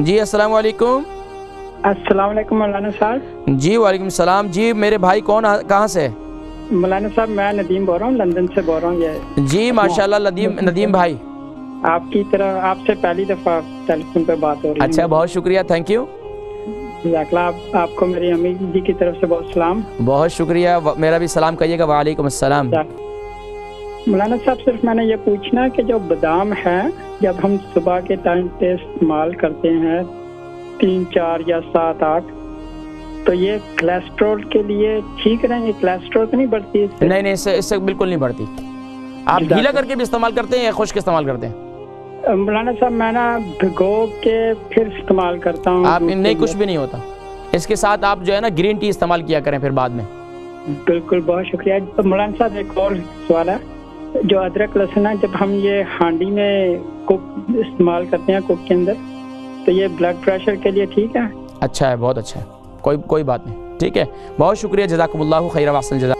जी अस्सलाम वालेकुम। अस्सलाम वालेकुम मौलाना साहब। जी वालेकुम सलाम। जी मेरे भाई कौन, कहाँ से? मौलाना साहब मैं नदीम बोल रहा हूँ, लंदन से बोल रहा हूँ। ये जी माशाल्लाह नदीम भाई, आपकी तरह आपसे पहली दफा टेलीफोन पे बात हो रही है। अच्छा, बहुत शुक्रिया, थैंक यू। आपको मेरी अम्मी जी की तरफ से बहुत सलाम। बहुत शुक्रिया, मेरा भी सलाम कहिएगा। वालेकुम अस्सलाम। मौलाना साहब सिर्फ मैंने ये पूछना कि जो बादाम है जब हम सुबह के टाइम पे इस्तेमाल करते हैं 3, 4 या 7, 8 तो ये कोलेस्ट्रॉल के लिए ठीक रहेंगे? कोलेस्ट्रॉल तो नहीं बढ़ती इससे? नहीं, इससे बिल्कुल नहीं बढ़ती। आप गीला करके भी इस्तेमाल करते हैं या खुश्क इस्तेमाल करते हैं? मौलाना साहब मैं ना भिगो के फिर इस्तेमाल करता हूँ। आप नहीं, कुछ भी नहीं होता। इसके साथ आप जो है ना ग्रीन टी इस्तेमाल किया करें फिर बाद में। बिल्कुल, बहुत शुक्रिया। तो मौलाना साहब एक और सवाल है, जो अदरक लहसुन है जब हम ये हांडी में कुक इस्तेमाल करते हैं कुक के अंदर, तो ये ब्लड प्रेशर के लिए ठीक है? अच्छा है, बहुत अच्छा है, कोई बात नहीं। ठीक है, बहुत शुक्रिया, जज़ाकुमुल्लाहु खैरा वासल जज़ा।